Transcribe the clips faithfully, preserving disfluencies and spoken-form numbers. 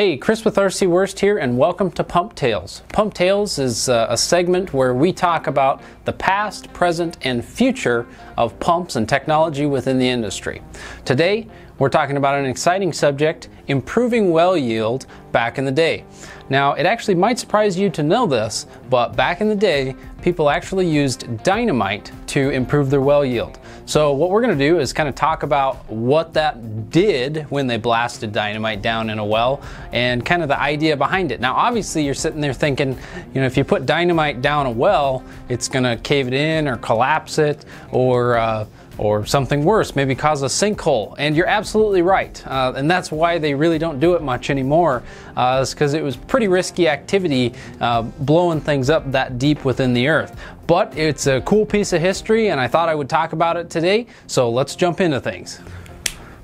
Hey, Chris with R C. Worst here, and welcome to Pump Tales. Pump Tales is uh, a segment where we talk about the past, present, and future of pumps and technology within the industry. Today, we're talking about an exciting subject, improving well yield back in the day. Now, it actually might surprise you to know this, but back in the day, people actually used dynamite to improve their well yield. So what we're gonna do is kind of talk about what that did when they blasted dynamite down in a well and kind of the idea behind it. Now, obviously you're sitting there thinking, you know, if you put dynamite down a well, it's gonna cave it in or collapse it or, uh, or something worse, maybe cause a sinkhole. And you're absolutely right. Uh, and that's why they really don't do it much anymore, uh, is because it was pretty risky activity uh, blowing things up that deep within the earth. But it's a cool piece of history and I thought I would talk about it today, so let's jump into things.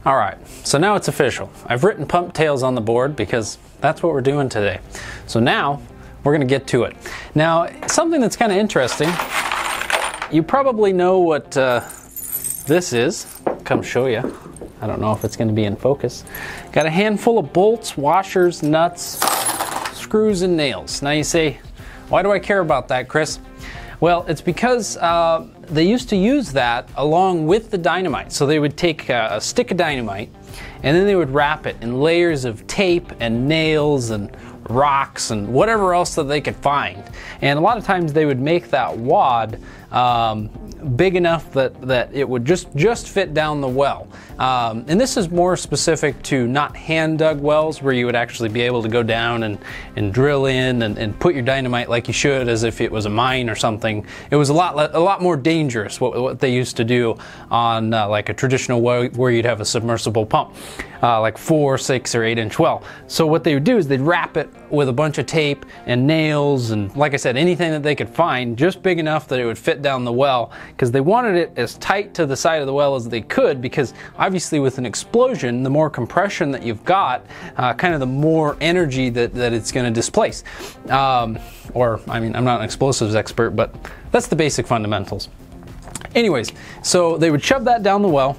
All right, so now it's official. I've written Pump Tales on the board because that's what we're doing today. So now we're gonna get to it. Now, something that's kind of interesting, you probably know what uh, this is. Come show you. I don't know if it's gonna be in focus. Got a handful of bolts, washers, nuts, screws, and nails. Now you say, why do I care about that, Chris? Well, it's because uh, they used to use that along with the dynamite. So they would take a, a stick of dynamite and then they would wrap it in layers of tape and nails and rocks and whatever else that they could find. And a lot of times they would make that wad um, big enough that, that it would just, just fit down the well. Um, and this is more specific to not hand dug wells where you would actually be able to go down and, and drill in and, and put your dynamite like you should as if it was a mine or something. It was a lot, a lot more dangerous what, what they used to do on uh, like a traditional well where you'd have a submersible pump, uh, like four, six or eight inch well. So what they would do is they'd wrap it with a bunch of tape and nails and, like I said, anything that they could find just big enough that it would fit down the well, because they wanted it as tight to the side of the well as they could, because obviously with an explosion, the more compression that you've got, uh, kind of the more energy that, that it's going to displace. Um, or, I mean, I'm not an explosives expert, but that's the basic fundamentals. Anyways, so they would shove that down the well.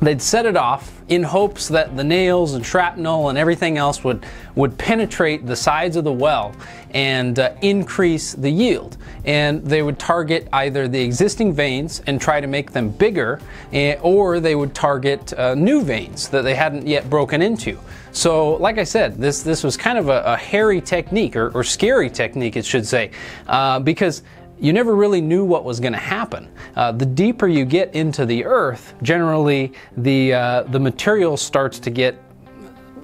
They'd set it off in hopes that the nails and shrapnel and everything else would, would penetrate the sides of the well and uh, increase the yield. And they would target either the existing veins and try to make them bigger, or they would target uh, new veins that they hadn't yet broken into. So like I said, this, this was kind of a, a hairy technique, or, or scary technique, it should say, uh, because you never really knew what was going to happen. Uh, the deeper you get into the earth, generally the, uh, the material starts to get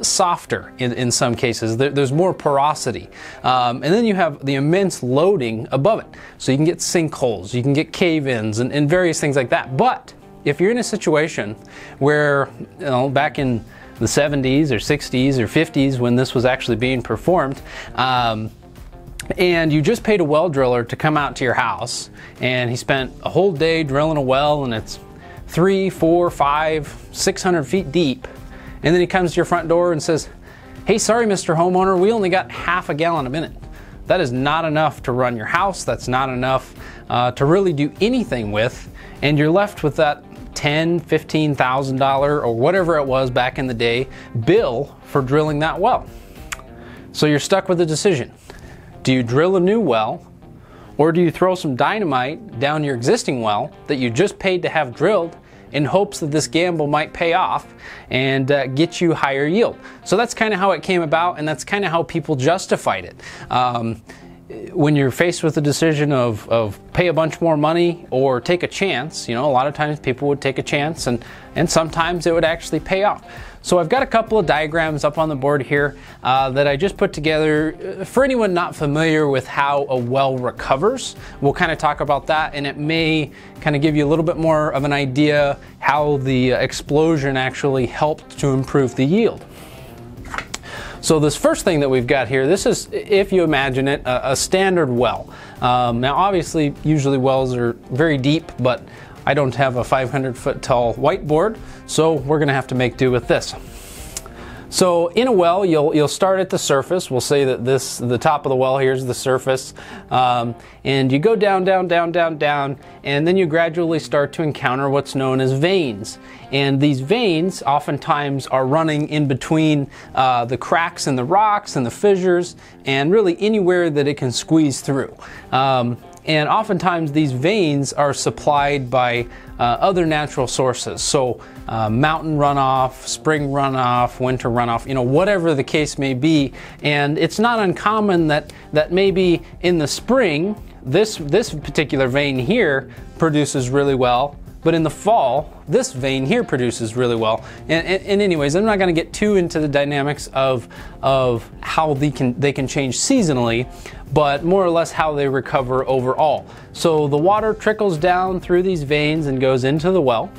softer in, in some cases. There, there's more porosity. Um, and then you have the immense loading above it. So you can get sinkholes, you can get cave-ins, and, and various things like that. But if you're in a situation where, you know, back in the seventies or sixties or fifties when this was actually being performed, um, and you just paid a well driller to come out to your house and he spent a whole day drilling a well and it's three, four, five, six hundred feet deep, and then he comes to your front door and says, hey, sorry, Mister Homeowner, we only got half a gallon a minute. That is not enough to run your house. That's not enough uh, to really do anything with, and you're left with that ten thousand dollars, fifteen thousand dollars or whatever it was back in the day bill for drilling that well. So you're stuck with a decision. Do you drill a new well, or do you throw some dynamite down your existing well that you just paid to have drilled in hopes that this gamble might pay off and uh, get you higher yield? So that's kind of how it came about, and that's kind of how people justified it. Um, when you're faced with the decision of, of pay a bunch more money or take a chance, you know, a lot of times people would take a chance, and, and sometimes it would actually pay off. So I've got a couple of diagrams up on the board here uh, that I just put together for anyone not familiar with how a well recovers. We'll kind of talk about that, and it may kind of give you a little bit more of an idea how the explosion actually helped to improve the yield. So this first thing that we've got here, this is, if you imagine it, a, a standard well. Um, now obviously, usually wells are very deep, but I don't have a five hundred foot tall whiteboard, so we're gonna have to make do with this. So in a well, you'll, you'll start at the surface. We'll say that this, the top of the well here is the surface. Um, and you go down, down, down, down, down, and then you gradually start to encounter what's known as veins. And these veins oftentimes are running in between uh, the cracks in the rocks and the fissures and really anywhere that it can squeeze through. Um, And oftentimes these veins are supplied by uh, other natural sources. So uh, mountain runoff, spring runoff, winter runoff, you know, whatever the case may be. And it's not uncommon that, that maybe in the spring, this, this particular vein here produces really well, but in the fall, this vein here produces really well. And, and, and anyways, I'm not gonna get too into the dynamics of, of how they can, they can change seasonally, but more or less how they recover overall. So the water trickles down through these veins and goes into the well.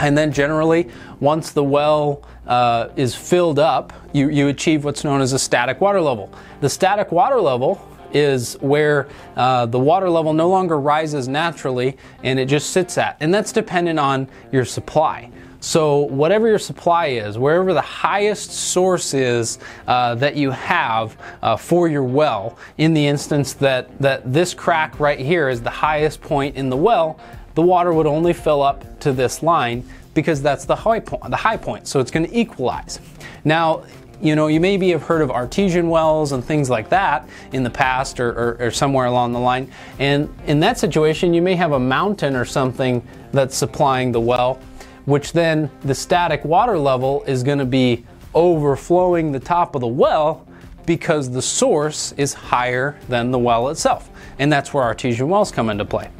And then generally, once the well uh, is filled up, you, you achieve what's known as a static water level. The static water level is where uh, the water level no longer rises naturally and it just sits at. And that's dependent on your supply. So whatever your supply is, wherever the highest source is uh, that you have uh, for your well, in the instance that, that this crack right here is the highest point in the well, the water would only fill up to this line because that's the high point, the high point. So it's gonna equalize. Now, you know, you maybe have heard of artesian wells and things like that in the past or, or, or somewhere along the line. And in that situation, you may have a mountain or something that's supplying the well, which then the static water level is going to be overflowing the top of the well because the source is higher than the well itself. And that's where artesian wells come into play.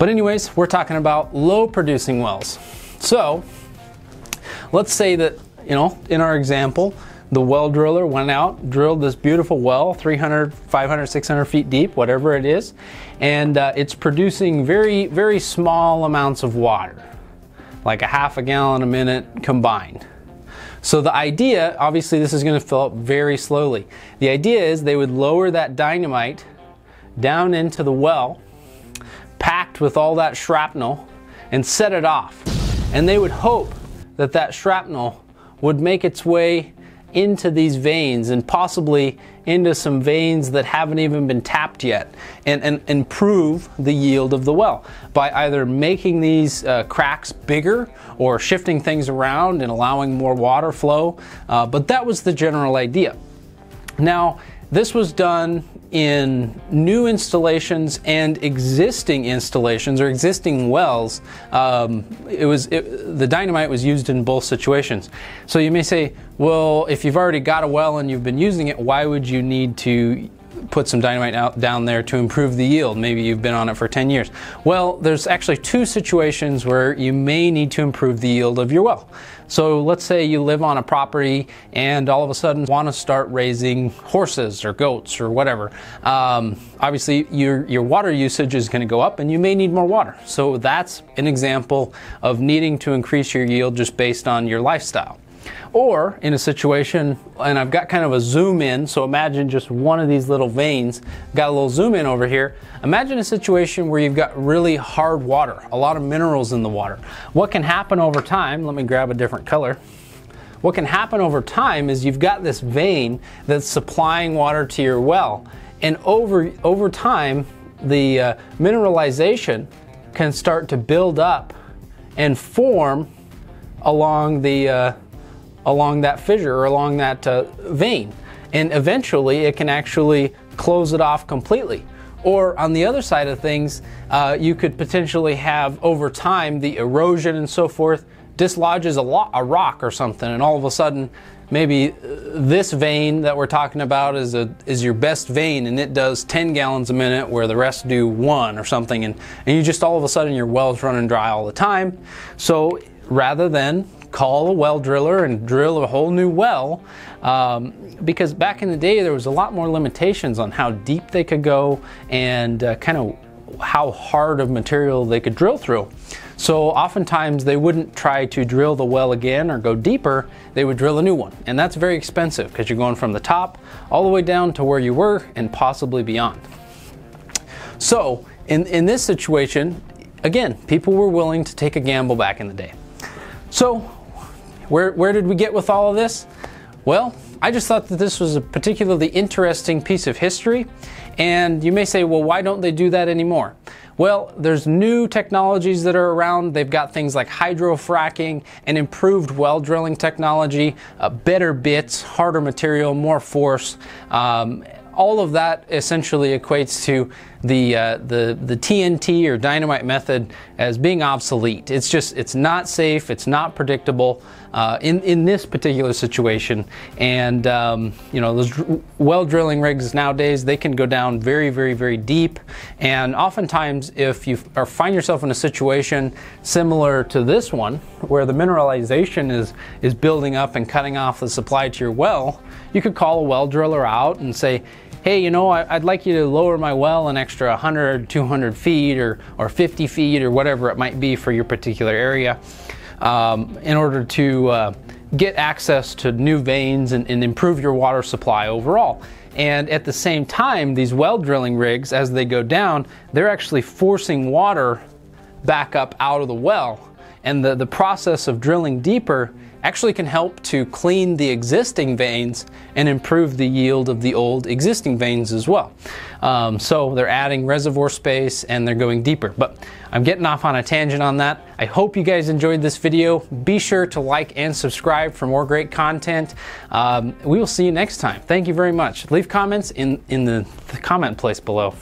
But anyways, we're talking about low producing wells. So let's say that, you know, in our example, the well driller went out, drilled this beautiful well, three hundred, five hundred, six hundred feet deep, whatever it is, and uh, it's producing very, very small amounts of water, like a half a gallon a minute combined. So the idea, obviously this is gonna fill up very slowly. The idea is they would lower that dynamite down into the well, packed with all that shrapnel, and set it off. And they would hope that that shrapnel would make its way into these veins and possibly into some veins that haven't even been tapped yet and, and improve the yield of the well by either making these uh, cracks bigger or shifting things around and allowing more water flow. Uh, but that was the general idea. Now, this was done in new installations and existing installations or existing wells. Um, it was it, the dynamite was used in both situations. So you may say, well, if you've already got a well and you've been using it, why would you need to put some dynamite out down there to improve the yield? Maybe you've been on it for ten years. Well, there's actually two situations where you may need to improve the yield of your well. So let's say you live on a property and all of a sudden want to start raising horses or goats or whatever. Um, obviously your, your water usage is going to go up and you may need more water. So that's an example of needing to increase your yield just based on your lifestyle. Or in a situation, and I've got kind of a zoom in, so imagine just one of these little veins, got a little zoom in over here. Imagine a situation where you've got really hard water, a lot of minerals in the water. What can happen over time, let me grab a different color. What can happen over time is you've got this vein that's supplying water to your well, and over, over time, the uh, mineralization can start to build up and form along the uh, along that fissure or along that uh, vein, and eventually it can actually close it off completely. Or on the other side of things, uh, you could potentially have over time the erosion and so forth dislodges a, lo a rock or something, and all of a sudden maybe this vein that we're talking about is, a, is your best vein and it does ten gallons a minute where the rest do one or something, and, and you just all of a sudden your well's running dry all the time. So rather than call a well driller and drill a whole new well, um, because back in the day there was a lot more limitations on how deep they could go and uh, kind of how hard of material they could drill through. So oftentimes they wouldn't try to drill the well again or go deeper, they would drill a new one. And that's very expensive because you're going from the top all the way down to where you were and possibly beyond. So in, in this situation, again, people were willing to take a gamble back in the day. So where, where did we get with all of this? Well, I just thought that this was a particularly interesting piece of history, and you may say, well, why don't they do that anymore? Well, there's new technologies that are around. They've got things like hydrofracking and improved well drilling technology, uh, better bits, harder material, more force. Um, all of that essentially equates to the, uh, the, the T N T or dynamite method as being obsolete. It's just, it's not safe, it's not predictable uh, in, in this particular situation. And, um, you know, those well drilling rigs nowadays, they can go down very, very, very deep. And oftentimes, if you or find yourself in a situation similar to this one, where the mineralization is, is building up and cutting off the supply to your well, you could call a well driller out and say, hey, you know, I'd like you to lower my well an extra one hundred, two hundred feet or, or fifty feet or whatever it might be for your particular area um, in order to uh, get access to new veins and, and improve your water supply overall. And at the same time, these well drilling rigs, as they go down, they're actually forcing water back up out of the well. And the, the process of drilling deeper actually can help to clean the existing veins and improve the yield of the old existing veins as well. Um, so they're adding reservoir space and they're going deeper. But I'm getting off on a tangent on that. I hope you guys enjoyed this video. Be sure to like and subscribe for more great content. Um, we will see you next time. Thank you very much. Leave comments in, in the, the comment place below.